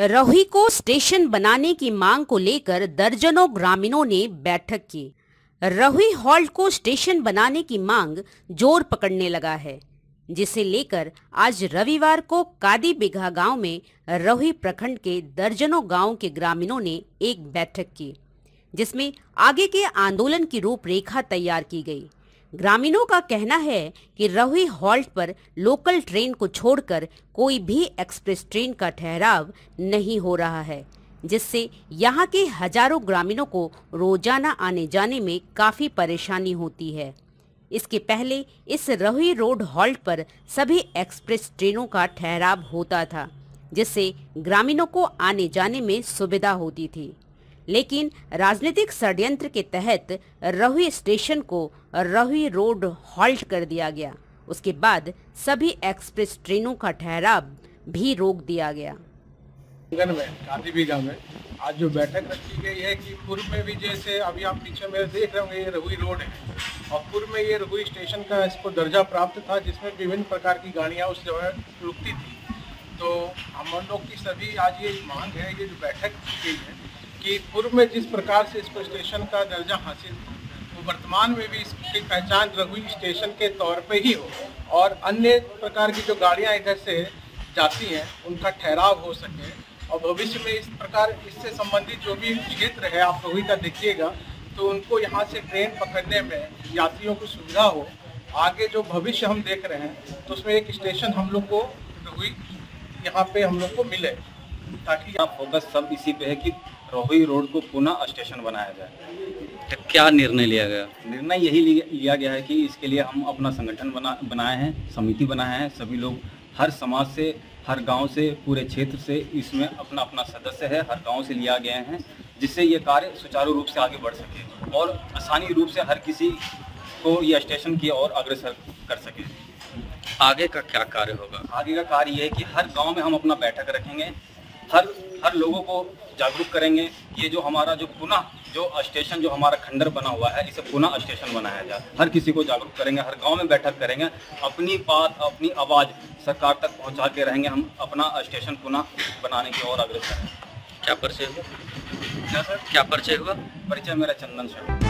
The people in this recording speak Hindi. रहुई को स्टेशन बनाने की मांग को लेकर दर्जनों ग्रामीणों ने बैठक की। रहुई हॉल्ट को स्टेशन बनाने की मांग जोर पकड़ने लगा है, जिसे लेकर आज रविवार को कादी बिघा गांव में रहुई प्रखंड के दर्जनों गांव के ग्रामीणों ने एक बैठक की, जिसमें आगे के आंदोलन की रूपरेखा तैयार की गई। ग्रामीणों का कहना है कि रहुई हॉल्ट पर लोकल ट्रेन को छोड़कर कोई भी एक्सप्रेस ट्रेन का ठहराव नहीं हो रहा है, जिससे यहां के हजारों ग्रामीणों को रोजाना आने जाने में काफ़ी परेशानी होती है। इसके पहले इस रहुई रोड हॉल्ट पर सभी एक्सप्रेस ट्रेनों का ठहराव होता था, जिससे ग्रामीणों को आने जाने में सुविधा होती थी, लेकिन राजनीतिक षड्यंत्र के तहत रहुई स्टेशन को रहुई रोड हॉल्ट कर दिया गया। उसके बाद सभी एक्सप्रेस ट्रेनों का ठहराव भी रोक दिया गया। कादी बिघा में आज जो बैठक रखी गई है कि पूर्व में भी जैसे अभी आप पीछे में देख रहे होंगे ये रहुई रोड है और पूर्व में ये रहुई स्टेशन का इसको दर्जा प्राप्त था, जिसमें विभिन्न प्रकार की गाड़ियाँ उस जगह रुकती थी। तो हम लोग की सभी आज ये मांग है, ये जो बैठक की गई है कि पूर्व में जिस प्रकार से इसको स्टेशन का दर्जा हासिल था, तो वर्तमान में भी इसकी पहचान रहुई स्टेशन के तौर पे ही हो और अन्य प्रकार की जो गाड़ियाँ इधर से जाती हैं उनका ठहराव हो सके और भविष्य में इस प्रकार इससे संबंधित जो भी क्षेत्र है आप रहुई का देखिएगा तो उनको यहाँ से ट्रेन पकड़ने में यात्रियों को सुविधा हो। आगे जो भविष्य हम देख रहे हैं तो उसमें एक स्टेशन हम लोग को रहुई यहाँ पे हम लोग को मिले, ताकि आप फोकस सब इसी पे है कि रहुई रोड को पुनः स्टेशन बनाया जाए। तो क्या निर्णय लिया गया? निर्णय यही लिया गया है कि इसके लिए हम अपना संगठन बनाए हैं, समिति बनाए हैं। सभी लोग हर समाज से, हर गांव से, पूरे क्षेत्र से इसमें अपना अपना सदस्य है, हर गांव से लिया गया है, जिससे ये कार्य सुचारू रूप से आगे बढ़ सके और आसानी रूप से हर किसी को यह स्टेशन की ओर अग्रसर कर सके। आगे का क्या कार्य होगा? आगे का कार्य ये है कि हर गांव में हम अपना बैठक रखेंगे, हर लोगों को जागरूक करेंगे। ये जो हमारा जो पुनः जो स्टेशन जो हमारा खंडर बना हुआ है इसे पुनः स्टेशन बनाया जाए। हर किसी को जागरूक करेंगे, हर गांव में बैठक करेंगे, अपनी बात अपनी आवाज़ सरकार तक पहुंचा के रहेंगे। हम अपना स्टेशन पुनः बनाने की ओर अग्रसर हैं। क्या परिचय हुआ? क्या सर, क्या परिचय हुआ? परिचय मेरा चंदन सर।